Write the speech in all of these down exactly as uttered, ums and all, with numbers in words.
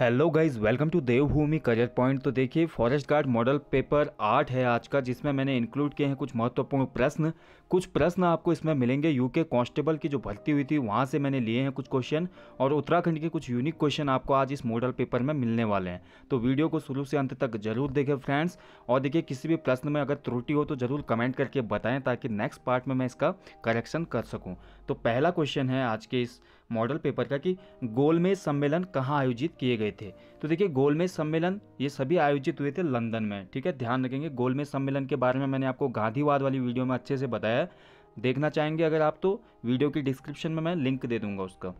Hello guys welcome to Devbhoomi career point. तो देखिए forest guard model paper आठ है आज का, जिसमें मैंने इंक्लूड किए हैं कुछ महत्वपूर्ण प्रश्न। कुछ प्रश्न आपको इसमें मिलेंगे। यूके कांस्टेबल की जो भर्ती हुई थी वहां से मैंने लिए हैं कुछ क्वेश्चन, और उत्तराखंड के कुछ यूनिक क्वेश्चन आपको आज इस मॉडल पेपर में मिलने वाले हैं। तो वीडियो को शुरू से अंत तक जरूर देखें फ्रेंड्स, और देखिए किसी भी प्रश्न में अगर त्रुटि हो तो जरूर कमेंट करके बताएं, ताकि नेक्स्ट पार्ट में मैं इसका करेक्शन कर सकूँ। तो पहला क्वेश्चन है आज के इस मॉडल पेपर का कि गोलमेज सम्मेलन कहाँ आयोजित किए गए थे। तो देखिए गोलमेज सम्मेलन ये सभी आयोजित हुए थे लंदन में, ठीक है, ध्यान रखेंगे। गोलमेज सम्मेलन के बारे में मैंने आपको गांधीवाद वाली वीडियो में अच्छे से बताया, देखना चाहेंगे अगर आप तो वीडियो की डिस्क्रिप्शन में मैं लिंक दे दूंगा उसका।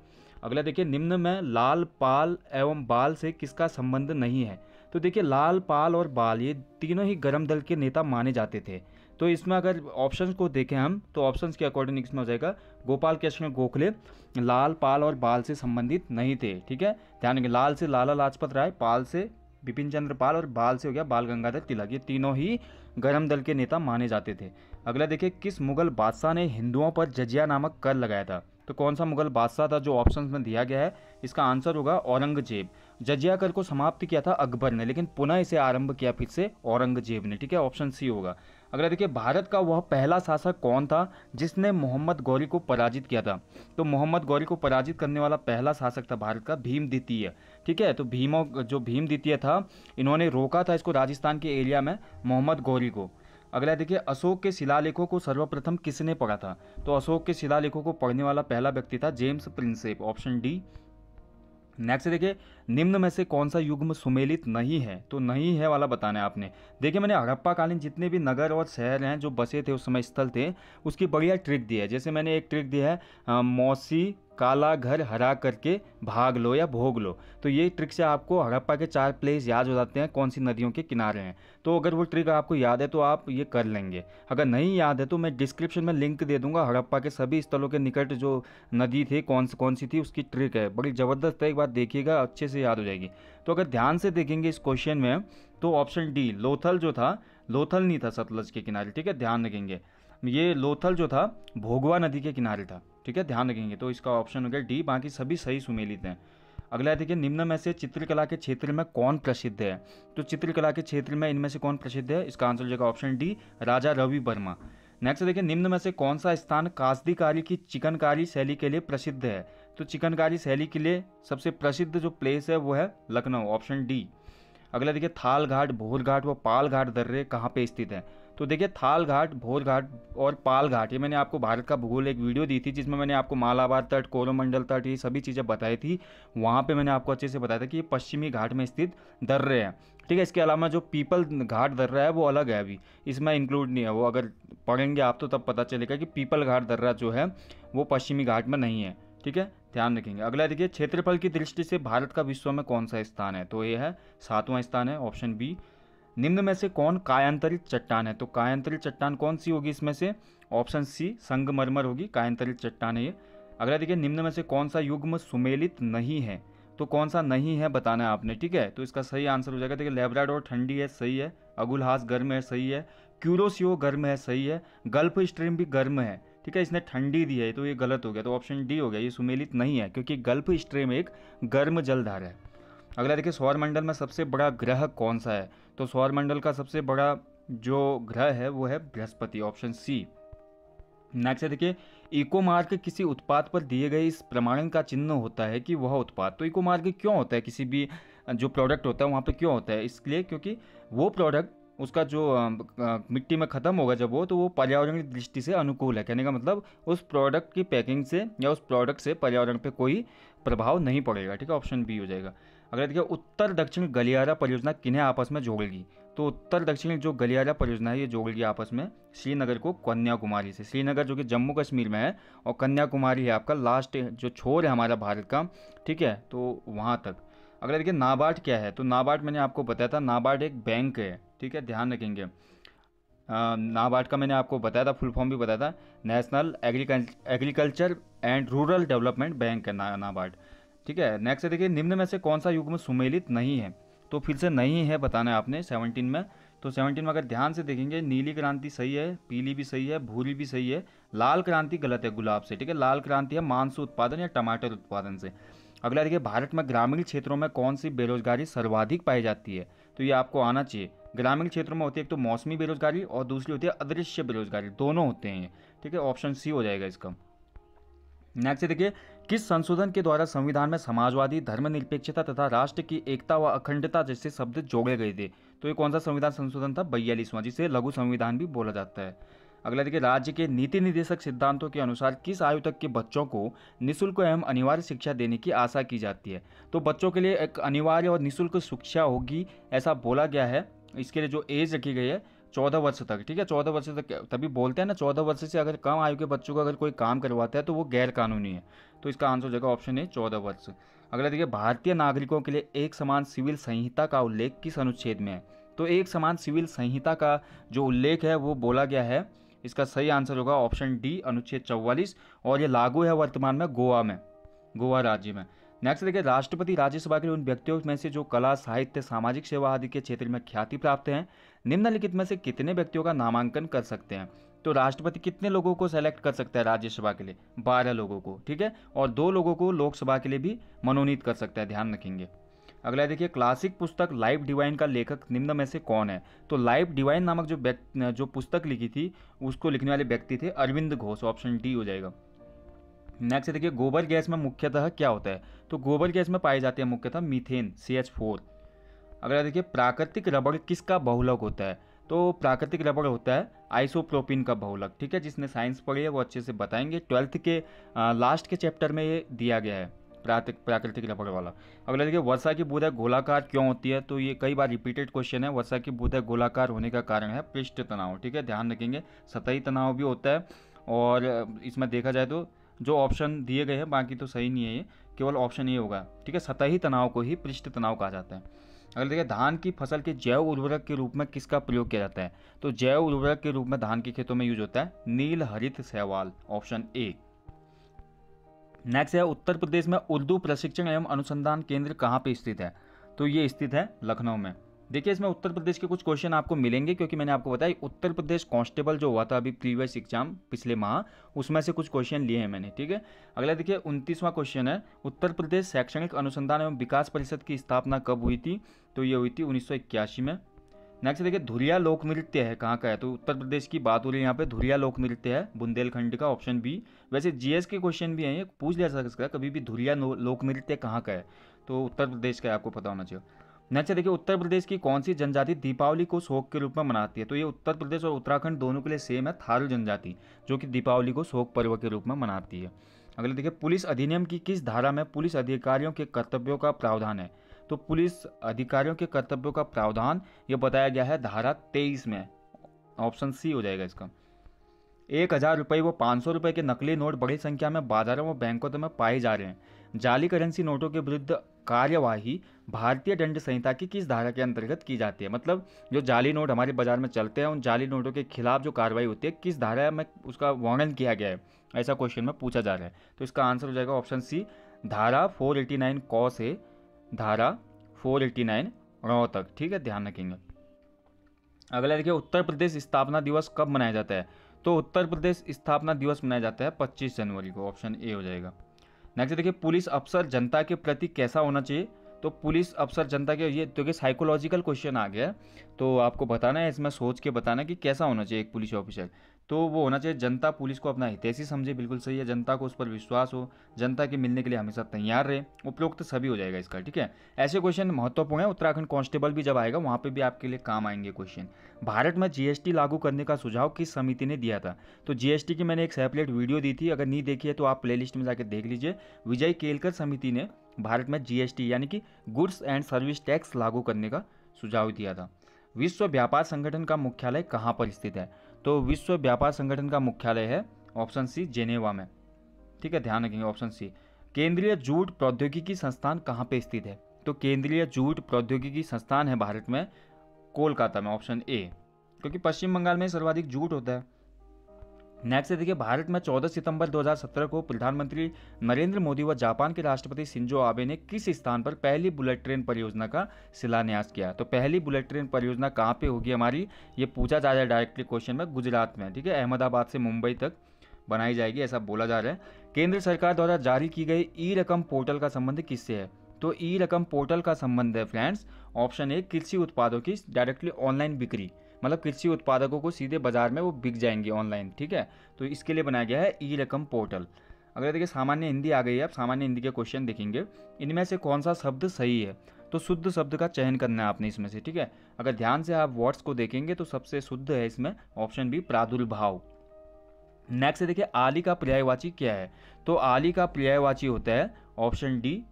अगला देखिए, निम्न में लाल पाल एवं बाल से किसका संबंध नहीं है। तो देखिए लाल पाल और बाल ये तीनों ही गर्म दल के नेता माने जाते थे। तो इसमें अगर ऑप्शंस को देखें हम तो ऑप्शंस के अकॉर्डिंग इसमें हो जाएगा गोपाल कृष्ण गोखले लाल पाल और बाल से संबंधित नहीं थे, ठीक है, ध्यान रखें। लाल से लाला लाजपत राय, पाल से बिपिन चंद्र पाल और बाल से हो गया बाल गंगाधर तिलक। ये तीनों ही गर्म दल के नेता माने जाते थे। अगला देखिए, किस मुगल बादशाह ने हिंदुओं पर जजिया नामक कर लगाया था। तो कौन सा मुगल बादशाह था जो ऑप्शंस में दिया गया है, इसका आंसर होगा औरंगजेब। जजिया कर को समाप्त किया था अकबर ने, लेकिन पुनः इसे आरंभ किया फिर से औरंगजेब ने, ठीक है, ऑप्शन सी होगा। अगला देखिए, भारत का वह पहला शासक कौन था जिसने मोहम्मद गौरी को पराजित किया था। तो मोहम्मद गौरी को पराजित करने वाला पहला शासक था भारत का भीम द्वितीय, ठीक है। तो भीमों जो भीम द्वितीय था इन्होंने रोका था इसको राजस्थान के एरिया में मोहम्मद गौरी को। अगला देखिए, अशोक के शिलालेखों को सर्वप्रथम किसने पढ़ा था। तो अशोक के शिलालेखों को पढ़ने वाला पहला व्यक्ति था James Prinsep, option D. Next देखिए, निम्न में से कौन सा युग्म सुमेलित नहीं है। तो नहीं है वाला बताना है आपने। देखिए मैंने हड़प्पा कालीन जितने भी नगर और शहर हैं जो बसे थे उस समय स्थल थे उसकी बढ़िया ट्रिक दी है। जैसे मैंने एक ट्रिक दी है मौसी काला घर हरा करके भाग लो या भोग लो। तो ये ट्रिक से आपको हड़प्पा के चार प्लेस याद हो जाते हैं कौन सी नदियों के किनारे हैं। तो अगर वो ट्रिक आपको याद है तो आप ये कर लेंगे, अगर नहीं याद है तो मैं डिस्क्रिप्शन में लिंक दे दूंगा। हड़प्पा के सभी स्थलों के निकट जो नदी थी कौन सी कौन सी थी उसकी ट्रिक है, बड़ी ज़बरदस्त है, एक बार देखिएगा अच्छे से याद हो जाएगी। तो अगर ध्यान से देखेंगे इस क्वेश्चन में तो ऑप्शन डी लोथल जो था, लोथल नहीं था सतलज के किनारे, ठीक है, ध्यान रखेंगे। ये लोथल जो था भोगवा नदी के किनारे था, ठीक है, ध्यान रखेंगे। तो इसका ऑप्शन हो गया डी, बाकी सभी सही सुमेलित हैं। अगला देखिए, निम्न में से चित्रकला के क्षेत्र में कौन प्रसिद्ध है। तो चित्रकला के क्षेत्र में इनमें से कौन प्रसिद्ध है, इसका आंसर हो जाएगा option D Raja Ravi Varma. Next देखिए, निम्न में से कौन सा स्थान काश्तकारी की चिकनकारी शैली के लिए प्रसिद्ध है। तो चिकनकारी शैली के लिए सबसे प्रसिद्ध जो प्लेस है वो है लखनऊ, ऑप्शन डी। अगला देखिए, थाल घाट भोर घाट व पाल घाट दर्रे कहाँ पे स्थित है। तो देखिए थाल घाट भोर घाट और पाल घाट ये मैंने आपको भारत का भूगोल एक वीडियो दी थी जिसमें मैंने आपको मालाबार तट कोरोमंडल तट ये सभी चीज़ें बताई थी। वहाँ पे मैंने आपको अच्छे से बताया था कि ये पश्चिमी घाट में स्थित दर्रे हैं, ठीक है। इसके अलावा जो पीपल घाट दर्रा है वो अलग है, अभी इसमें इंक्लूड नहीं है वो। अगर पढ़ेंगे आप तो तब पता चलेगा कि पीपल घाट दर्रा जो है वो पश्चिमी घाट में नहीं है, ठीक है, ध्यान रखेंगे। अगला देखिए, क्षेत्रफल की दृष्टि से भारत का विश्व में कौन सा स्थान है। तो ये है सातवां स्थान है, ऑप्शन बी। निम्न में से कौन कायांतरित चट्टान है। तो कायांतरित चट्टान कौन सी होगी इसमें से, ऑप्शन सी संगमरमर होगी, कायांतरित चट्टान है ये। अगला देखिए, निम्न में से कौन सा युग्म सुमेलित नहीं है। तो कौन सा नहीं है बताना है आपने, ठीक है। तो इसका सही आंसर हो जाएगा, देखिए लैब्राडोर ठंडी है सही है, अगुलहास गर्म है सही है, क्यूरोसियो गर्म है सही है, गल्फ स्ट्रीम भी गर्म है, ठीक है, इसने ठंडी दी है तो ये गलत हो गया। तो ऑप्शन डी हो गया, ये सुमेलित नहीं है क्योंकि गल्फ स्ट्रीम एक गर्म जलधारा है। अगला देखिए, सौरमंडल में सबसे बड़ा ग्रह कौन सा है। तो सौरमंडल का सबसे बड़ा जो ग्रह है वो है बृहस्पति, ऑप्शन सी। नेक्स्ट देखिए, इकोमार्क किसी उत्पाद पर दिए गए इस प्रमाणन का चिन्ह होता है कि वह उत्पाद। तो इकोमार्क क्यों होता है, किसी भी जो प्रोडक्ट होता है वहाँ पे क्यों होता है, इसलिए क्योंकि वो प्रोडक्ट उसका जो मिट्टी में ख़त्म होगा जब वो, तो वो पर्यावरण की दृष्टि से अनुकूल है। कहने का मतलब उस प्रोडक्ट की पैकिंग से या उस प्रोडक्ट से पर्यावरण पे कोई प्रभाव नहीं पड़ेगा, ठीक है, ऑप्शन बी हो जाएगा। अगला देखिए, उत्तर दक्षिण गलियारा परियोजना किन्हें आपस में जोड़ेगी। तो उत्तर दक्षिण जो गलियारा परियोजना है ये जोड़ेगी आपस में श्रीनगर को कन्याकुमारी से। श्रीनगर जो कि जम्मू कश्मीर में है और कन्याकुमारी है आपका लास्ट जो छोर है हमारा भारत का, ठीक है, तो वहाँ तक। अगला देखिए, नाबार्ड क्या है। तो नाबार्ड मैंने आपको बताया था, नाबार्ड एक बैंक है, ठीक है, ध्यान रखेंगे। नाबार्ड का मैंने आपको बताया था, फुल फॉर्म भी बताया था, national agriculture and rural development bank है ना, नाबार्ड, ठीक है। नेक्स्ट देखिए, निम्न में से कौन सा युग्म सुमेलित नहीं है। तो फिर से नहीं है बताना है आपने सेवनटीन में। तो सेवनटीन में अगर ध्यान से देखेंगे नीली क्रांति सही है, पीली भी सही है, भूरी भी सही है, लाल क्रांति गलत है गुलाब से, ठीक है। लाल क्रांति है मांस उत्पादन या टमाटर उत्पादन से। अगला देखिए, भारत में ग्रामीण क्षेत्रों में कौन सी बेरोजगारी सर्वाधिक पाई जाती है, तो ये आपको आना चाहिए। ग्रामीण क्षेत्रों में होती है एक तो मौसमी बेरोजगारी और दूसरी होती है अदृश्य बेरोजगारी, दोनों होते हैं। ठीक है, ऑप्शन सी हो जाएगा इसका। नेक्स्ट देखिए, किस संशोधन के द्वारा संविधान में समाजवादी, धर्मनिरपेक्षता तथा राष्ट्र की एकता व अखंडता जैसे शब्द जोड़े गए थे, तो ये कौन सा संविधान संशोधन था? बयालीसवां, जिसे लघु संविधान भी बोला जाता है। अगला देखिए, राज्य के नीति निदेशक सिद्धांतों के अनुसार किस आयु तक के बच्चों को निःशुल्क एवं अनिवार्य शिक्षा देने की आशा की जाती है, तो बच्चों के लिए एक अनिवार्य और निःशुल्क शिक्षा होगी ऐसा बोला गया है। इसके लिए जो एज रखी गई है चौदह वर्ष तक, ठीक है, चौदह वर्ष तक, तभी बोलते हैं ना, चौदह वर्ष से अगर कम आयु के बच्चों को अगर कोई काम करवाता है तो वो गैर कानूनी है। तो इसका आंसर हो जाएगा ऑप्शन ए, चौदह वर्ष। अगला देखिए, भारतीय नागरिकों के लिए एक समान सिविल संहिता का उल्लेख किस अनुच्छेद में है, तो एक समान सिविल संहिता का जो उल्लेख है वो बोला गया है। इसका सही आंसर होगा ऑप्शन डी, अनुच्छेद चौवालीस, और ये लागू है वर्तमान में गोवा में, गोवा राज्य में। नेक्स्ट देखिए, राष्ट्रपति राज्यसभा के लिए उन व्यक्तियों में से जो कला, साहित्य, सामाजिक सेवा आदि के क्षेत्र में ख्याति प्राप्त हैं, निम्नलिखित में से कितने व्यक्तियों का नामांकन कर सकते हैं, तो राष्ट्रपति कितने लोगों को सेलेक्ट कर सकता है राज्यसभा के लिए? बारह लोगों को, ठीक है, और दो लोगों को लोकसभा के लिए भी मनोनीत कर सकता है, ध्यान रखेंगे। अगला देखिए, क्लासिक पुस्तक लाइव डिवाइन का लेखक निम्न में से कौन है, तो लाइव डिवाइन नामक जो व्यक्ति जो पुस्तक लिखी थी उसको लिखने वाले व्यक्ति थे अरविंद घोष, ऑप्शन डी हो जाएगा। नेक्स्ट देखिए, गोबर गैस में मुख्यतः क्या होता है, तो गोबर गैस में पाई जाती है मुख्यतः मीथेन, सी एच फोर। अगला देखिए, प्राकृतिक रबड़ किसका बहुलक होता है, तो प्राकृतिक रबड़ होता है आइसोप्रोपिन का बहुलक, ठीक है, जिसने साइंस पढ़ी है वो अच्छे से बताएंगे, ट्वेल्थ के आ, लास्ट के चैप्टर में ये दिया गया है, प्राकृतिक रबड़ वाला। अगला देखिए, वर्षा की बूंदें गोलाकार क्यों होती है, तो ये कई बार रिपीटेड क्वेश्चन है, वर्षा की बूंदें गोलाकार होने का कारण है पृष्ठ तनाव, ठीक है, ध्यान रखेंगे, सतही तनाव भी होता है। और इसमें देखा जाए तो जो ऑप्शन दिए गए हैं बाकी तो सही नहीं है, ये केवल ऑप्शन ये होगा, ठीक है, सतही तनाव को ही पृष्ठ तनाव कहा जाता है। अगर देखिए, धान की फसल के जैव उर्वरक के रूप में किसका प्रयोग किया जाता है, तो जैव उर्वरक के रूप में धान के खेतों में यूज होता है नील हरित सहवाल, ऑप्शन ए। नेक्स्ट है, उत्तर प्रदेश में उर्दू प्रशिक्षण एवं अनुसंधान केंद्र कहाँ पे स्थित है, तो ये स्थित है लखनऊ में। देखिए, इसमें उत्तर प्रदेश के कुछ क्वेश्चन आपको मिलेंगे, क्योंकि मैंने आपको बताया उत्तर प्रदेश कांस्टेबल जो हुआ था अभी प्रीवियस एग्जाम पिछले माह, उसमें से कुछ क्वेश्चन लिए हैं मैंने, ठीक है। अगला देखिए, उनतीसवां क्वेश्चन है, उत्तर प्रदेश शैक्षणिक अनुसंधान एवं विकास परिषद की स्थापना कब हुई थी, तो ये हुई थी उन्नीस सौ इक्यासी में। नेक्स्ट देखिए, धुरिया लोक नृत्य है कहाँ का है, तो उत्तर प्रदेश की बात हो रही है यहाँ पे, धुरिया लोक नृत्य है बुंदेलखंड का, ऑप्शन बी। वैसे जीएस के क्वेश्चन भी हैं, ये पूछ लिया जा सकता है कभी भी, धुरिया लोक नृत्य कहाँ का है, तो उत्तर प्रदेश का है, आपको पता होना चाहिए। नेक्स्ट देखिए, उत्तर प्रदेश की कौन सी जनजाति दीपावली को शोक के रूप में मनाती है, तो ये उत्तर प्रदेश और उत्तराखंड दोनों के लिए सेम है, थारू जनजाति जो कि दीपावली को शोक पर्व के रूप में मनाती है। अगले देखिए, पुलिस अधिनियम की किस धारा में पुलिस अधिकारियों के कर्तव्यों का प्रावधान है, तो पुलिस अधिकारियों के कर्तव्यों का प्रावधान यह बताया गया है धारा तेईस में, ऑप्शन सी हो जाएगा इसका। एक हज़ार रुपये व पाँच सौ रुपये के नकली नोट बड़ी संख्या में बाजारों व बैंकों में पाए जा रहे हैं, जाली करेंसी नोटों के विरुद्ध कार्यवाही भारतीय दंड संहिता की किस धारा के अंतर्गत की जाती है, मतलब जो जाली नोट हमारे बाजार में चलते हैं उन जाली नोटों के खिलाफ जो कार्रवाई होती है किस धारा में उसका वर्णन किया गया है, ऐसा क्वेश्चन में पूछा जा रहा है। तो इसका आंसर हो जाएगा ऑप्शन सी, धारा फोर एटी नाइन क से धारा फोर एटी नाइन ण तक, ठीक है, ध्यान रखेंगे। अगला देखिए, उत्तर प्रदेश स्थापना दिवस कब मनाया जाता है, तो उत्तर प्रदेश स्थापना दिवस मनाया जाता है पच्चीस जनवरी को, ऑप्शन ए हो जाएगा। नेक्स्ट देखिए, पुलिस अफसर जनता के प्रति कैसा होना चाहिए, तो पुलिस अफसर जनता के, ये तो साइकोलॉजिकल क्वेश्चन आ गया तो आपको बताना है, इसमें सोच के बताना कि कैसा होना चाहिए एक पुलिस ऑफिसर, तो वो होना चाहिए जनता पुलिस को अपना हितैषी समझे, बिल्कुल सही है, जनता को उस पर विश्वास हो, जनता के मिलने के लिए हमेशा तैयार रहे, उपरोक्त सभी हो जाएगा इसका, ठीक है। ऐसे क्वेश्चन महत्वपूर्ण है, उत्तराखंड कांस्टेबल भी जब आएगा वहाँ पे भी आपके लिए काम आएंगे क्वेश्चन। भारत में जीएसटी लागू करने का सुझाव किस समिति ने दिया था, तो जीएसटी की मैंने एक सेपरेट वीडियो दी थी, अगर नहीं देखी है तो आप प्लेलिस्ट में जाकर देख लीजिए। विजय केलकर समिति ने भारत में जीएसटी यानी कि गुड्स एंड सर्विस टैक्स लागू करने का सुझाव दिया था। विश्व व्यापार संगठन का मुख्यालय कहाँ पर स्थित है, तो विश्व व्यापार संगठन का मुख्यालय है ऑप्शन सी जेनेवा में, ठीक है, ध्यान रखेंगे ऑप्शन सी। केंद्रीय जूट प्रौद्योगिकी संस्थान कहाँ पे स्थित है, तो केंद्रीय जूट प्रौद्योगिकी संस्थान है भारत में कोलकाता में, ऑप्शन ए, क्योंकि पश्चिम बंगाल में सर्वाधिक जूट होता है। नेक्स्ट देखिए, भारत में चौदह सितंबर दो हज़ार सत्रह को प्रधानमंत्री नरेंद्र मोदी व जापान के राष्ट्रपति शिंजो आबे ने किस स्थान पर पहली बुलेट ट्रेन परियोजना का शिलान्यास किया, तो पहली बुलेट ट्रेन परियोजना कहाँ पे होगी हमारी, ये पूछा जा रहा है डायरेक्टली क्वेश्चन में, गुजरात में, ठीक है, अहमदाबाद से मुंबई तक बनाई जाएगी ऐसा बोला जा रहा है। केंद्र सरकार द्वारा जारी की गई ई रकम पोर्टल का संबंध किससे है? तो ई रकम पोर्टल का संबंध है फ्रेंड्स ऑप्शन ए कृषि उत्पादों की डायरेक्टली ऑनलाइन बिक्री, मतलब कृषि उत्पादकों को सीधे बाजार में वो बिक जाएंगे ऑनलाइन, ठीक है। तो इसके लिए बनाया गया है ई रकम पोर्टल। अगर देखिए सामान्य हिंदी आ गई है, आप सामान्य हिंदी के क्वेश्चन देखेंगे, इनमें से कौन सा शब्द सही है तो शुद्ध शब्द का चयन करना है आपने इसमें से, ठीक है। अगर ध्यान से आप वर्ड्स को देखेंगे तो सबसे शुद्ध है इसमें ऑप्शन बी प्रादुर्भाव। नेक्स्ट देखिए आली का पर्यायवाची क्या है? तो आली का पर्यायवाची होता है ऑप्शन डी,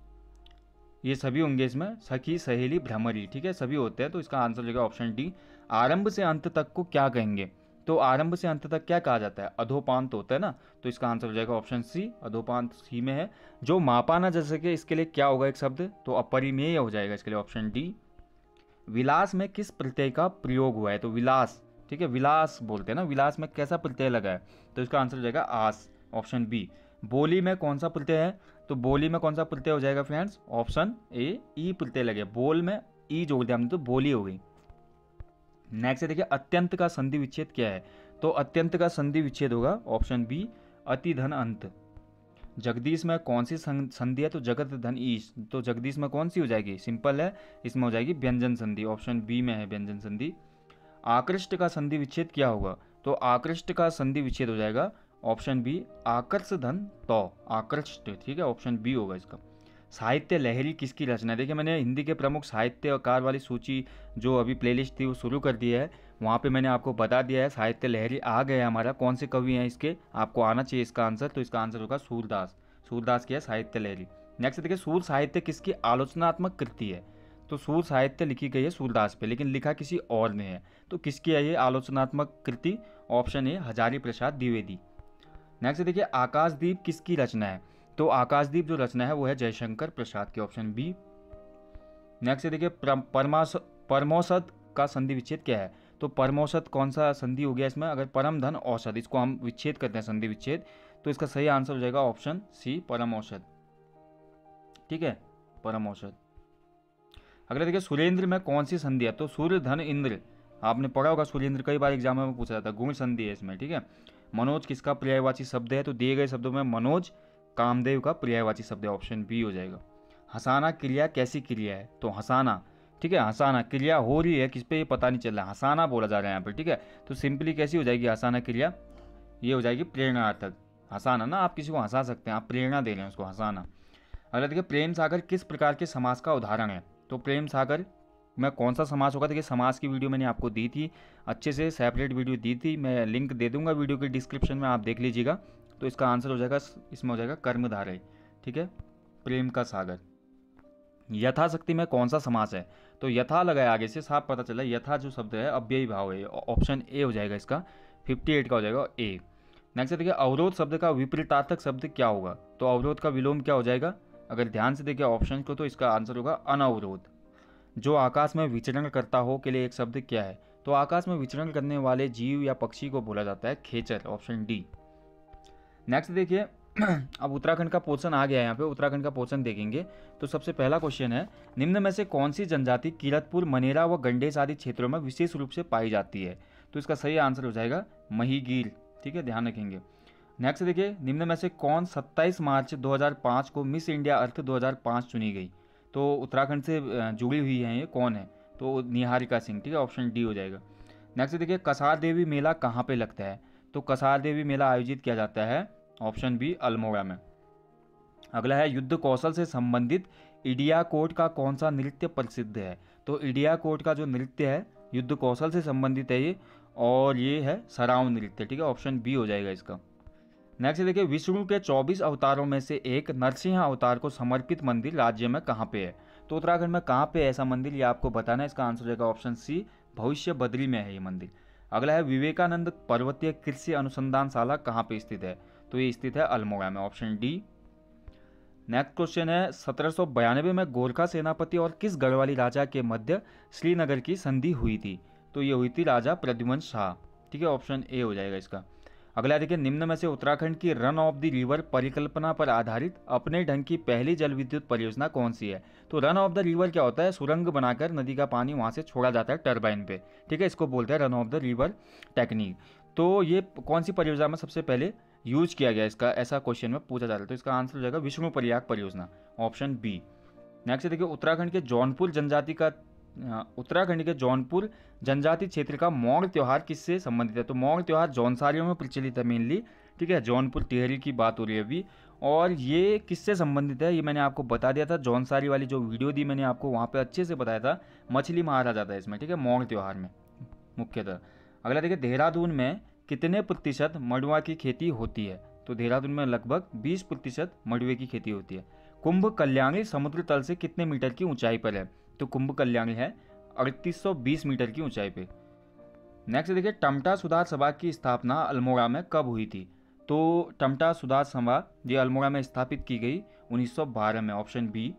ये सभी होंगे इसमें सखी सहेली भ्रमरी, ठीक है, सभी होते हैं, तो इसका आंसर होगा ऑप्शन डी। आरंभ से अंत तक को क्या कहेंगे? तो आरंभ से अंत तक क्या कहा जाता है? अधोपांत होता है ना, तो इसका आंसर हो जाएगा ऑप्शन सी, अधोपांत सी में है। जो मापाना जैसे कि इसके लिए क्या होगा एक शब्द, तो अपरिमेय हो जाएगा इसके लिए ऑप्शन डी। विलास में किस प्रत्यय का प्रयोग हुआ है? तो विलास, ठीक है, विलास बोलते हैं ना, विलास में कैसा प्रत्यय लगा है? तो इसका आंसर हो जाएगा आस, ऑप्शन बी। बोली में कौन सा प्रत्यय है? तो बोली में कौन सा प्रत्यय हो जाएगा फ्रेंड्स? ऑप्शन ए ई प्रत्यय लगे, बोल में ई जोड़ दिया हमने तो बोली हो गई। नेक्स्ट देखिए अत्यंत का संधि विच्छेद क्या है? तो अत्यंत का संधि विच्छेद होगा ऑप्शन बी अति धन अंत। जगदीश में कौन सी संधि है? तो जगत धन ईश, तो जगदीश में कौन सी हो जाएगी? सिंपल है, इसमें हो जाएगी व्यंजन संधि, ऑप्शन बी में है व्यंजन संधि। आकृष्ट का संधि विच्छेद क्या होगा? तो आकृष्ट का संधि विच्छेद हो जाएगा ऑप्शन बी आकर्ष धन तो आकृष्ट, ठीक है, ऑप्शन बी होगा इसका। साहित्य लहरी किसकी रचना है? देखिए मैंने हिंदी के प्रमुख साहित्यकार वाली सूची जो अभी प्लेलिस्ट थी वो शुरू कर दी है, वहाँ पे मैंने आपको बता दिया है साहित्य लहरी आ गया है हमारा, कौन से कवि हैं इसके आपको आना चाहिए इसका आंसर, तो इसका आंसर होगा सूरदास, सूरदास की है साहित्य लहरी। नेक्स्ट देखिए सूर साहित्य किसकी आलोचनात्मक कृति है? तो सूर साहित्य लिखी गई है सूरदास पे, लेकिन लिखा किसी और ने है, तो किसकी है ये आलोचनात्मक कृति? Option A Hazari Prasad Dwivedi. Next देखिए आकाशदीप किसकी रचना है? तो आकाशदीप जो रचना है वो है जयशंकर प्रसाद की, ऑप्शन बी। नेक्स्ट देखिए परमौषध का संधि विच्छेद क्या है? तो परमौषध कौन सा संधि हो गया इसमें? अगर परम धन औषध, इसको हम विच्छेद करते हैं संधि विच्छेद, तो इसका सही आंसर हो जाएगा ऑप्शन सी परमौषध, ठीक है, परमौषध। अगला देखिए सुरेंद्र में कौन सी संधि है? तो सूर्य धन इंद्र, आपने पढ़ा होगा सुरेंद्र, कई बार एग्जाम में पूछा जाता है, गुण संधि है इसमें, ठीक है। मनोज किसका पर्यायवाची शब्द है? तो दिए गए शब्दों में मनोज कामदेव का पर्यायवाची शब्द है, ऑप्शन बी हो जाएगा। हंसाना क्रिया कैसी क्रिया है? तो हंसाना, ठीक है, हंसाना क्रिया हो रही है किस पे ये पता नहीं चल रहा है, हंसाना बोला जा रहा है यहाँ पर, ठीक है। तो सिंपली कैसी हो जाएगी हंसाना क्रिया? ये हो जाएगी प्रेरणार्थक, हंसाना ना, आप किसी को हंसा सकते हैं, आप प्रेरणा दे रहे हैं उसको, हंसाना। अगला देखिए प्रेम सागर किस प्रकार के समास का उदाहरण है? तो प्रेम सागर मैं कौन सा समास होगा? देखिए समास की वीडियो मैंने आपको दी थी, अच्छे से सेपरेट वीडियो दी थी, मैं लिंक दे दूंगा वीडियो के डिस्क्रिप्शन में, आप देख लीजिएगा। तो इसका आंसर हो जाएगा, इसमें हो जाएगा कर्मधारय, ठीक है, प्रेम का सागर। यथाशक्ति में कौन सा समास है? तो यथा लगाया आगे से, साफ पता चला यथा जो शब्द है अव्ययी भाव है, ऑप्शन ए हो जाएगा इसका, अट्ठावन का हो जाएगा ए। नेक्स्ट देखिए अवरोध शब्द का विपरीतार्थक शब्द क्या होगा? तो अवरोध का विलोम क्या हो जाएगा? अगर ध्यान से देखिए ऑप्शन को, तो इसका आंसर होगा अनावरोध। जो आकाश में विचरण करता हो के लिए एक शब्द क्या है? तो आकाश में विचरण करने वाले जीव या पक्षी को बोला जाता है खेचर, ऑप्शन डी। नेक्स्ट देखिए अब उत्तराखंड का पोर्शन आ गया है यहाँ पे, उत्तराखंड का पोर्शन देखेंगे तो सबसे पहला क्वेश्चन है निम्न में से कौन सी जनजाति कीरतपुर मनेरा व गंडेस आदि क्षेत्रों में विशेष रूप से पाई जाती है? तो इसका सही आंसर हो जाएगा महीगीर, ठीक है, ध्यान रखेंगे। नेक्स्ट देखिए निम्न में से कौन सत्ताईस मार्च दो हज़ार पाँच को मिस इंडिया अर्थ दो हज़ार पाँच चुनी गई? तो उत्तराखंड से जुड़ी हुई हैं, ये कौन है? तो निहारिका सिंह, ठीक है, ऑप्शन डी हो जाएगा। नेक्स्ट देखिए कसार देवी मेला कहाँ पे लगता है? तो कसार देवी मेला आयोजित किया जाता है ऑप्शन बी अल्मोड़ा में। अगला है युद्ध कौशल से संबंधित इडिया कोट का कौन सा नृत्य प्रसिद्ध है? तो इडिया कोट का जो नृत्य है युद्ध कौशल से संबंधित है ये, और ये है सराव नृत्य, ठीक है, ऑप्शन बी हो जाएगा इसका। नेक्स्ट देखिए विष्णु के चौबीस अवतारों में से एक नरसिंह अवतार को समर्पित मंदिर राज्य में कहाँ पे है? तो उत्तराखंड में कहाँ पे है ऐसा मंदिर ये आपको बताना है, इसका आंसर हो जाएगा ऑप्शन सी भविष्य बद्री में है ये मंदिर। अगला है विवेकानंद पर्वतीय कृषि अनुसंधानशाला कहाँ पे स्थित है? तो ये स्थित है अल्मोड़ा में, ऑप्शन डी। नेक्स्ट क्वेश्चन है सत्रह सौ बयानवे में गोरखा सेनापति और किस गढ़वाली राजा के मध्य श्रीनगर की संधि हुई थी? तो ये हुई थी राजा प्रद्युम्न शाह, ठीक है, ऑप्शन ए हो जाएगा इसका। अगला देखिए निम्न में से उत्तराखंड की रन ऑफ द रिवर परिकल्पना पर आधारित अपने ढंग की पहली जल विद्युत परियोजना कौन सी है? तो रन ऑफ द रिवर क्या होता है? सुरंग बनाकर नदी का पानी वहाँ से छोड़ा जाता है टरबाइन पे, ठीक है, इसको बोलते हैं run of the river technique. तो ये कौन सी परियोजना में सबसे पहले यूज किया गया इसका, ऐसा क्वेश्चन में पूछा जाता है। तो इसका आंसर हो जाएगा विष्णु प्रयाग परियोजना, ऑप्शन बी। नेक्स्ट देखिए, उत्तराखंड के जौनपुर जनजाति का उत्तराखंड के जौनपुर जनजाति क्षेत्र का मौड़ त्यौहार किससे संबंधित है? तो मौड़ त्यौहार जौनसारियों में प्रचलित है मेनली, ठीक है। जौनपुर टिहरी की बात हो रही है अभी, और ये किससे संबंधित है ये मैंने आपको बता दिया था, जौनसारी वाली जो वीडियो दी मैंने आपको वहाँ पे अच्छे से बताया था। मछली मारा जाता है इसमें, ठीक है, मौड़ त्यौहार में मुख्यतः। अगला देखिए, देहरादून में कितने प्रतिशत मड़ुआ की खेती होती है? तो देहरादून में लगभग बीस प्रतिशत मड़ुए की खेती होती है। कुंभ कल्याणी समुद्र तल से कितने मीटर की ऊंचाई पर है? तो कुंभ कल्याणी है अड़तीस सौ बीस मीटर की ऊंचाई पे। नेक्स्ट देखिए, टमटा सुधार सभा की स्थापना अल्मोड़ा में कब हुई थी? तो टमटा सुधार सभा ये अल्मोड़ा में स्थापित की गई उन्नीस सौ बारह में, ऑप्शन बी।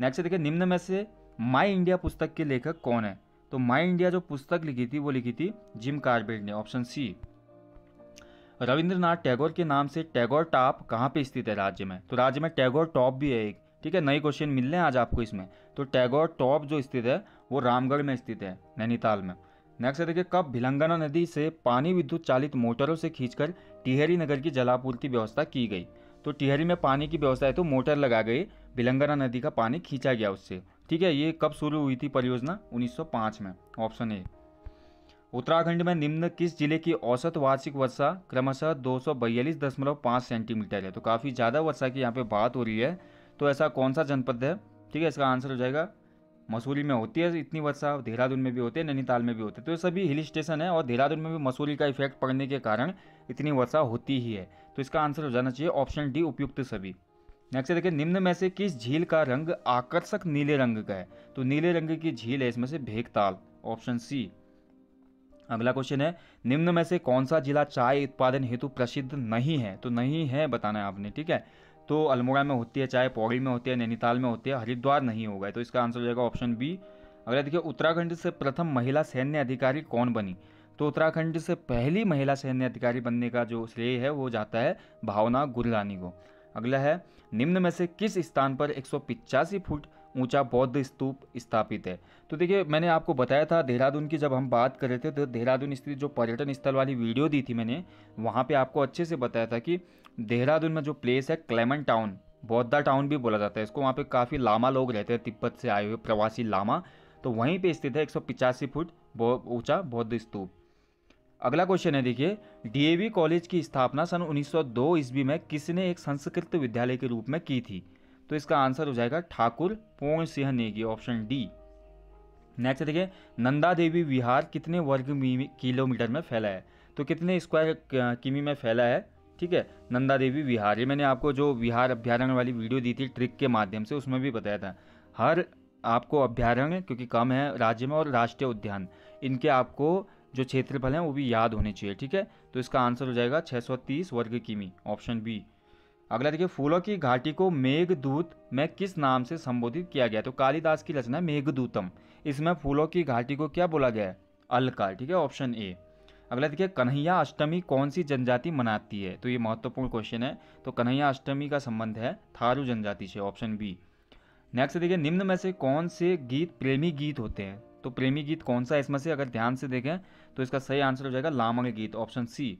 नेक्स्ट देखिए, निम्न में से माई इंडिया पुस्तक के लेखक कौन है? तो माई इंडिया जो पुस्तक लिखी थी वो लिखी थी जिम कार्बेट ने, ऑप्शन सी। रविंद्रनाथ टैगोर के नाम से टैगोर टॉप कहाँ पे स्थित है राज्य में? तो राज्य में टैगोर टॉप भी है एक, ठीक है, नए क्वेश्चन मिल रहे हैं आज आपको इसमें। तो टैगोर टॉप जो स्थित है वो रामगढ़ में स्थित है, नैनीताल में। नेक्स्ट देखिए, कब भिलंगना नदी से पानी विद्युत चालित मोटरों से खींचकर टिहरी नगर की जलापूर्ति व्यवस्था की गई? तो टिहरी में पानी की व्यवस्था है तो मोटर लगा गई, भिलंगना नदी का पानी खींचा गया उससे, ठीक है। ये कब शुरू हुई थी परियोजना? उन्नीस सौ पाँच में, ऑप्शन ए। उत्तराखंड में निम्न किस जिले की औसत वार्षिक वर्षा क्रमशः दो सौ बयालीस दशमलव पाँच सेंटीमीटर है? तो काफ़ी ज़्यादा वर्षा की यहाँ पे बात हो रही है, तो ऐसा कौन सा जनपद है? ठीक है, इसका आंसर हो जाएगा मसूरी में होती है इतनी वर्षा, देहरादून में भी होती है, नैनीताल में भी होती है। तो ये सभी हिल स्टेशन है और देहरादून में भी मसूरी का इफेक्ट पड़ने के कारण इतनी वर्षा होती ही है। तो इसका आंसर हो जाना चाहिए ऑप्शन डी, उपयुक्त सभी। नेक्स्ट देखिए, निम्न में से किस झील का रंग आकर्षक नीले रंग का है? तो नीले रंग की झील है, इसमें से भेगताल, ऑप्शन सी। अगला क्वेश्चन है, निम्न में से कौन सा जिला चाय उत्पादन हेतु प्रसिद्ध नहीं है? तो नहीं है बताना है आपने, ठीक है। तो अल्मोड़ा में होती है चाय, पौड़ी में होती है, नैनीताल में होती है, हरिद्वार नहीं होगा, तो इसका आंसर हो जाएगा ऑप्शन बी। अगला देखिए, उत्तराखंड से प्रथम महिला सैन्य अधिकारी कौन बनी? तो उत्तराखंड से पहली महिला सैन्य अधिकारी बनने का जो श्रेय है वो जाता है भावना गुरलानी को। अगला है, निम्न में से किस स्थान पर एक सौ पिचासी फुट ऊंचा बौद्ध स्तूप स्थापित है? तो देखिए मैंने आपको बताया था देहरादून की जब हम बात कर रहे थे, तो देहरादून स्थित जो पर्यटन स्थल वाली वीडियो दी थी मैंने, वहाँ पे आपको अच्छे से बताया था कि देहरादून में जो प्लेस है क्लेमेंट टाउन, बौद्धा टाउन भी बोला जाता है इसको, वहाँ पे काफ़ी लामा लोग रहते हैं, तिब्बत से आए हुए प्रवासी लामा, तो वहीं पर स्थित है एक सौ पिचासी फुट ऊँचा बौद्ध स्तूप। अगला क्वेश्चन है देखिए, डीएवी कॉलेज की स्थापना सन उन्नीस सौ दो ईस्वी में किसने एक संस्कृत विद्यालय के रूप में की थी? तो इसका आंसर हो जाएगा Thakur Puran Singh Negi, option D. Next देखिए, नंदा देवी विहार कितने वर्ग किलोमीटर में फैला है? तो कितने स्क्वायर किमी में फैला है, ठीक है, नंदा देवी विहार। ये मैंने आपको जो विहार अभ्यारण्य वाली वीडियो दी थी ट्रिक के माध्यम से, उसमें भी बताया था। हर आपको अभ्यारण्य क्योंकि कम है राज्य में, और राष्ट्रीय उद्यान, इनके आपको जो क्षेत्रफल हैं वो भी याद होने चाहिए, ठीक है। तो इसका आंसर हो जाएगा छह सौ तीस वर्ग किमी, ऑप्शन बी। अगला देखिए, फूलों की घाटी को मेघदूत में किस नाम से संबोधित किया गया? तो कालिदास की रचना मेघदूतम, इसमें फूलों की घाटी को क्या बोला गया है? अलका, ठीक है, ऑप्शन ए। अगला देखिए, कन्हैया अष्टमी कौन सी जनजाति मनाती है? तो ये महत्वपूर्ण क्वेश्चन है, तो कन्हैया अष्टमी का संबंध है थारू जनजाति से, ऑप्शन बी। नेक्स्ट देखिए, निम्न में से कौन से गीत प्रेमी गीत होते हैं? तो प्रेमी गीत कौन सा है इसमें से? अगर ध्यान से देखें तो इसका सही आंसर हो जाएगा लामंग गीत, ऑप्शन सी।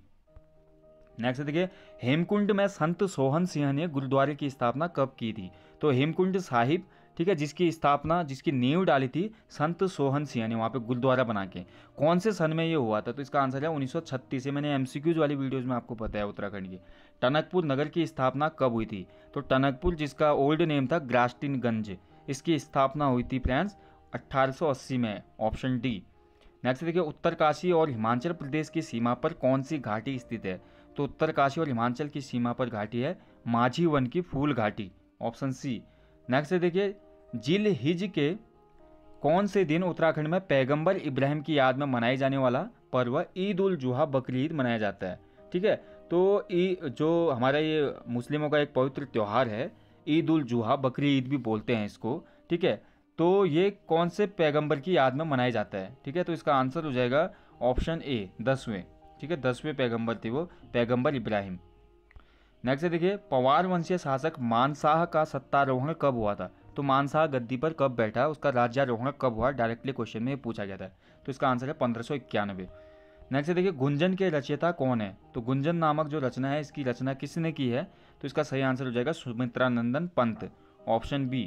नेक्स्ट देखिए, हेमकुंड में संत सोहन सिंह ने गुरुद्वारे की स्थापना कब की थी? तो हेमकुंड साहिब, ठीक है, जिसकी स्थापना, जिसकी नींव डाली थी संत सोहन सिंह ने वहाँ पे गुरुद्वारा बना के, कौन से सन में ये हुआ था? तो इसका आंसर है उन्नीस सौ छत्तीस। ये मैंने एमसीक्यूज वाली वीडियोज में आपको बताया उत्तराखंड की। टनकपुर नगर की स्थापना कब हुई थी? तो टनकपुर, जिसका ओल्ड नेम था ग्रास्टिनगंज, इसकी स्थापना हुई थी फ्रेंड्स अठारह सौ अस्सी में, ऑप्शन डी। नेक्स्ट देखिए, उत्तरकाशी और हिमाचल प्रदेश की सीमा पर कौन सी घाटी स्थित है? तो उत्तरकाशी और हिमाचल की सीमा पर घाटी है माझी वन की फूल घाटी, ऑप्शन सी। नेक्स्ट देखिए, जिल हिज के कौन से दिन उत्तराखंड में पैगंबर इब्राहिम की याद में मनाए जाने वाला पर्व ईद उल जुहा बकरी ईद मनाया जाता है, ठीक है। तो जो हमारा ये मुस्लिमों का एक पवित्र त्यौहार है ईद उल जुहा, बकरी ईद भी बोलते हैं इसको, ठीक है। तो ये कौन से पैगंबर की याद में मनाया जाता है, ठीक है। तो इसका आंसर हो जाएगा ऑप्शन ए, दसवें, ठीक है, दसवें पैगंबर थे वो, पैगंबर इब्राहिम। नेक्स्ट देखिए, पवार वंशीय शासक मानसाह का सत्तारोहण कब हुआ था? तो मानसाह गद्दी पर कब बैठा, उसका राज्यारोहण कब हुआ, डायरेक्टली क्वेश्चन में पूछा गया था। तो इसका आंसर है पंद्रह सौ इक्यानवे। नेक्स्ट देखिए गुंजन के रचयिता कौन है, तो गुंजन नामक जो रचना है इसकी रचना किसने की है, तो इसका सही आंसर हो जाएगा सुमित्रानंदन पंत, ऑप्शन बी।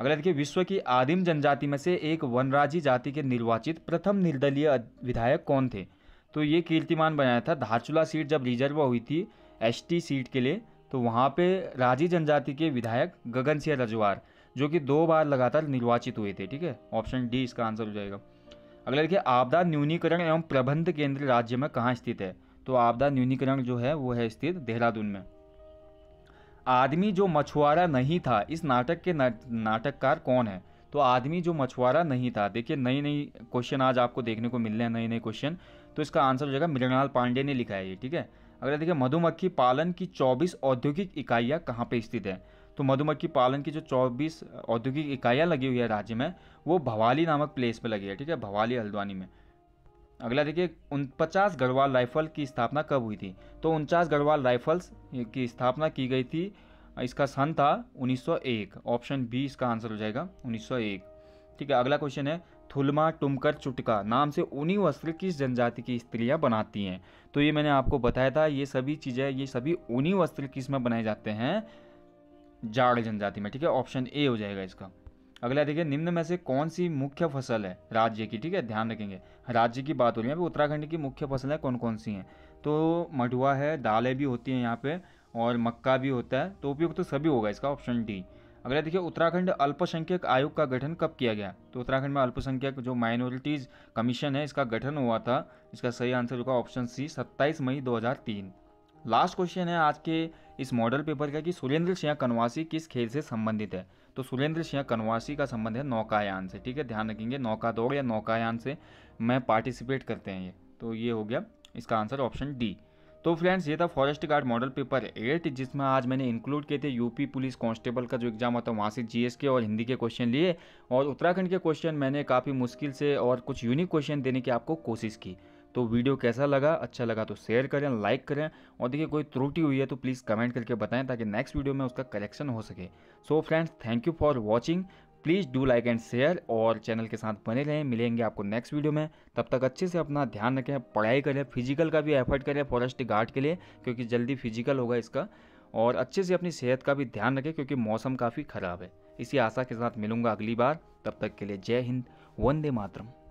अगला देखिए विश्व की आदिम जनजाति में से एक वनराजी जाति के निर्वाचित प्रथम निर्दलीय विधायक कौन थे, तो ये कीर्तिमान बनाया था धारचूला सीट जब रिजर्व हुई थी एसटी सीट के लिए, तो वहाँ पे राजी जनजाति के विधायक गगन सिंह रजवार जो कि दो बार लगातार निर्वाचित हुए थे, ठीक है, ऑप्शन डी इसका आंसर हो जाएगा। अगला देखिए आपदा न्यूनीकरण एवं प्रबंध केंद्र राज्य में कहाँ स्थित है, तो आपदा न्यूनीकरण जो है वो है स्थित देहरादून में। आदमी जो मछुआरा नहीं था इस नाटक के ना, नाटककार कौन है, तो आदमी जो मछुआरा नहीं था, देखिए नई नई क्वेश्चन आज आपको देखने को मिल रहे हैं, नए नए क्वेश्चन, तो इसका आंसर हो जाएगा मृणाल पांडे ने लिखा है ये, ठीक है। अगर देखिए मधुमक्खी पालन की चौबीस औद्योगिक इकाइयाँ कहाँ पे स्थित है, तो मधुमक्खी पालन की जो चौबीस औद्योगिक इकाइयाँ लगी हुई है राज्य में वो भवाली नामक प्लेस पे लगी है, ठीक है, भवाली हल्द्वानी में। अगला देखिए उनचास गढ़वाल राइफल की स्थापना कब हुई थी, तो उनचास गढ़वाल राइफल्स की स्थापना की गई थी, इसका सन था उन्नीस सौ एक, ऑप्शन बी इसका आंसर हो जाएगा उन्नीस सौ एक, ठीक है। अगला क्वेश्चन है थुलमा टुमकर चुटका नाम से ऊनी वस्त्र किस जनजाति की स्त्रियां बनाती हैं, तो ये मैंने आपको बताया था, ये सभी चीज़ें ये सभी ऊनी वस्त्र किस में बनाए जाते हैं, जाड़ जनजाति में, ठीक है, ऑप्शन ए हो जाएगा इसका। अगला देखिए निम्न में से कौन सी मुख्य फसल है राज्य की, ठीक है, ध्यान रखेंगे राज्य की बात हो रही है, उत्तराखंड की मुख्य फसलें कौन कौन सी हैं, तो मडुआ है, दालें भी होती हैं यहाँ पे और मक्का भी होता है, तो उपयुक्त तो सभी होगा इसका, ऑप्शन डी। अगला देखिए उत्तराखंड अल्पसंख्यक आयोग का गठन कब किया गया, तो उत्तराखंड में अल्पसंख्यक जो माइनॉरिटीज़ कमीशन है इसका गठन हुआ था, इसका सही आंसर होगा ऑप्शन सी सत्ताईस मई दो हज़ार तीन। लास्ट क्वेश्चन है आज के इस मॉडल पेपर का कि सुरेंद्र सिंह कनवासी किस खेल से संबंधित है, तो सुरेंद्र सिंह कनवासी का संबंध है नौकायान से, ठीक है, ध्यान रखेंगे नौका दौड़ या नौकायान से मैं पार्टिसिपेट करते हैं ये, तो ये हो गया इसका आंसर ऑप्शन डी। तो फ्रेंड्स ये था forest guard model paper eight, जिसमें आज मैंने इंक्लूड किए थे यूपी पुलिस कांस्टेबल का जो एग्जाम होता है वहाँ से जीएस के और हिंदी के क्वेश्चन लिए, और उत्तराखंड के क्वेश्चन मैंने काफ़ी मुश्किल से और कुछ यूनिक क्वेश्चन देने की आपको कोशिश की। तो वीडियो कैसा लगा, अच्छा लगा तो शेयर करें, लाइक करें, और देखिए कोई त्रुटि हुई है तो प्लीज़ कमेंट करके बताएं ताकि नेक्स्ट वीडियो में उसका करेक्शन हो सके। So friends thank you for watching, please do like and share और चैनल के साथ बने रहें, मिलेंगे आपको नेक्स्ट वीडियो में, तब तक अच्छे से अपना ध्यान रखें, पढ़ाई करें, फिजिकल का भी एफर्ट करें फॉरेस्ट गार्ड के लिए क्योंकि जल्दी फिजिकल होगा इसका, और अच्छे से अपनी सेहत का भी ध्यान रखें क्योंकि मौसम काफ़ी ख़राब है। इसी आशा के साथ मिलूंगा अगली बार, तब तक के लिए जय हिंद, वंदे मातरम।